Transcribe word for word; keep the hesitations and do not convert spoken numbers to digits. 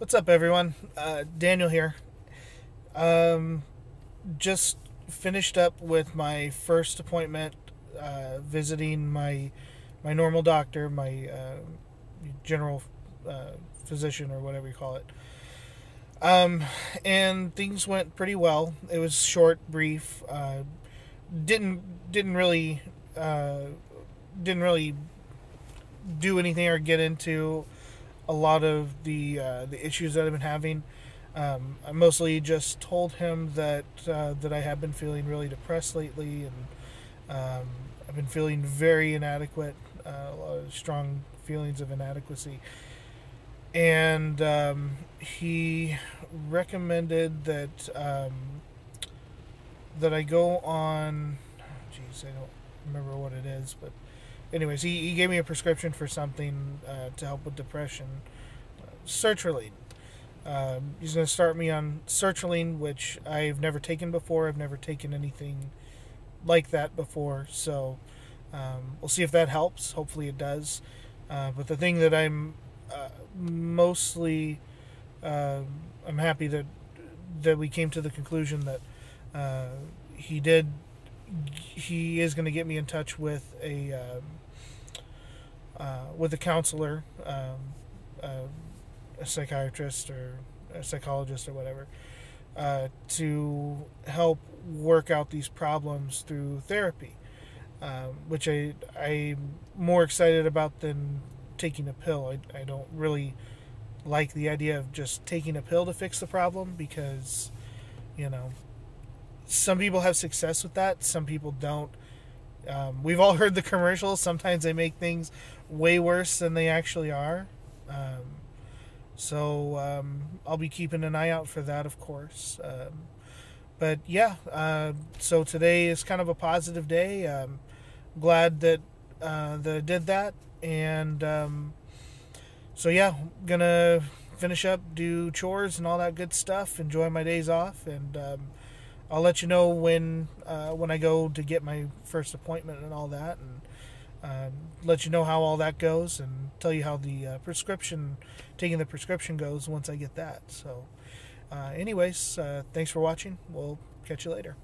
What's up, everyone? Uh, Daniel here. Um, just finished up with my first appointment, uh, visiting my my normal doctor, my uh, general uh, physician, or whatever you call it. Um, and things went pretty well. It was short, brief. Uh, didn't didn't really uh, didn't really do anything or get into a lot of the uh, the issues that I've been having. Um, I mostly just told him that uh, that I have been feeling really depressed lately, and um, I've been feeling very inadequate, uh, a lot of strong feelings of inadequacy. And um, he recommended that um, that I go on. Geez, I don't remember what it is, but. Anyways, he, he gave me a prescription for something uh, to help with depression, uh, sertraline. Uh, he's going to start me on sertraline, which I've never taken before. I've never taken anything like that before, so um, we'll see if that helps. Hopefully it does. Uh, but the thing that I'm uh, mostly, uh, I'm happy that that we came to the conclusion that uh, he did. He is going to get me in touch with a um, uh, with a counselor, um, uh, a psychiatrist or a psychologist or whatever, uh, to help work out these problems through therapy, um, which I I'm more excited about than taking a pill. I I don't really like the idea of just taking a pill to fix the problem, because you know. Some people have success with that. Some people don't. Um, we've all heard the commercials. Sometimes they make things way worse than they actually are. Um, so um, I'll be keeping an eye out for that, of course. Um, but yeah, uh, so today is kind of a positive day. I'm glad that, uh, that I did that. And um, so yeah, gonna finish up, do chores and all that good stuff, enjoy my days off, and um, I'll let you know when uh, when I go to get my first appointment and all that, and uh, let you know how all that goes, and tell you how the uh, prescription, taking the prescription goes once I get that. So uh, anyways, uh, thanks for watching. We'll catch you later.